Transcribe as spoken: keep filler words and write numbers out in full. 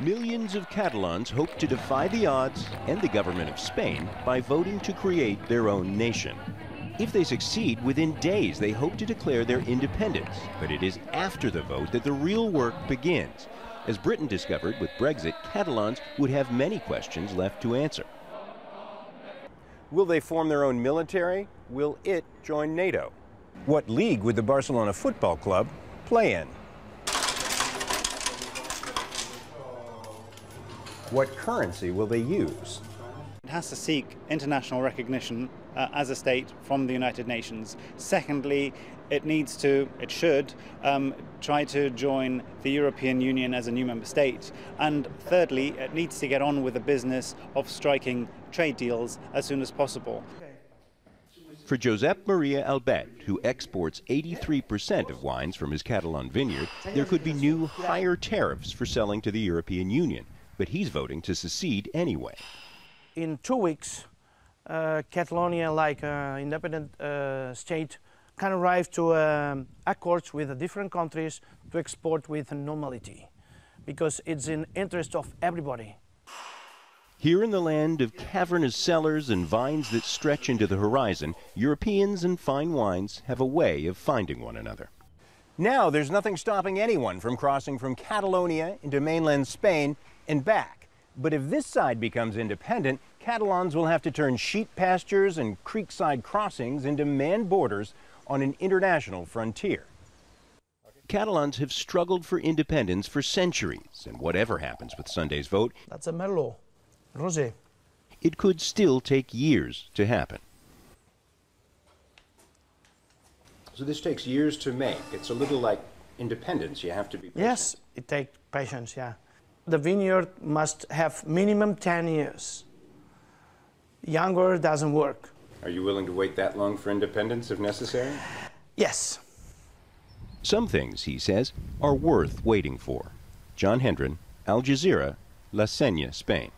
Millions of Catalans hope to defy the odds and the government of Spain by voting to create their own nation. If they succeed, within days they hope to declare their independence. But it is after the vote that the real work begins. As Britain discovered with Brexit, Catalans would have many questions left to answer. Will they form their own military? Will it join NATO? What league would the Barcelona Football Club play in? What currency will they use? It has to seek international recognition uh, as a state from the United Nations. Secondly, it needs to, it should, um, try to join the European Union as a new member state. And thirdly, it needs to get on with the business of striking trade deals as soon as possible. For Josep Maria Albet, who exports eighty-three percent of wines from his Catalan vineyard, there could be new, higher tariffs for selling to the European Union. But he's voting to secede anyway. In two weeks, uh, Catalonia, like an uh, independent uh, state, can arrive to um, accords with the different countries to export with normality, because it's in interest of everybody. Here in the land of cavernous cellars and vines that stretch into the horizon, Europeans and fine wines have a way of finding one another. Now there's nothing stopping anyone from crossing from Catalonia into mainland Spain and back. But if this side becomes independent, Catalans will have to turn sheep pastures and creekside crossings into manned borders on an international frontier. Catalans have struggled for independence for centuries, and whatever happens with Sunday's vote, that's a Merlot, Rosé. It could still take years to happen. So this takes years to make. It's a little like independence. You have to be patient. Yes, it takes patience, yeah. The vineyard must have minimum ten years. Younger doesn't work. Are you willing to wait that long for independence if necessary? Yes. Some things, he says, are worth waiting for. John Hendren, Al Jazeera, La Senia, Spain.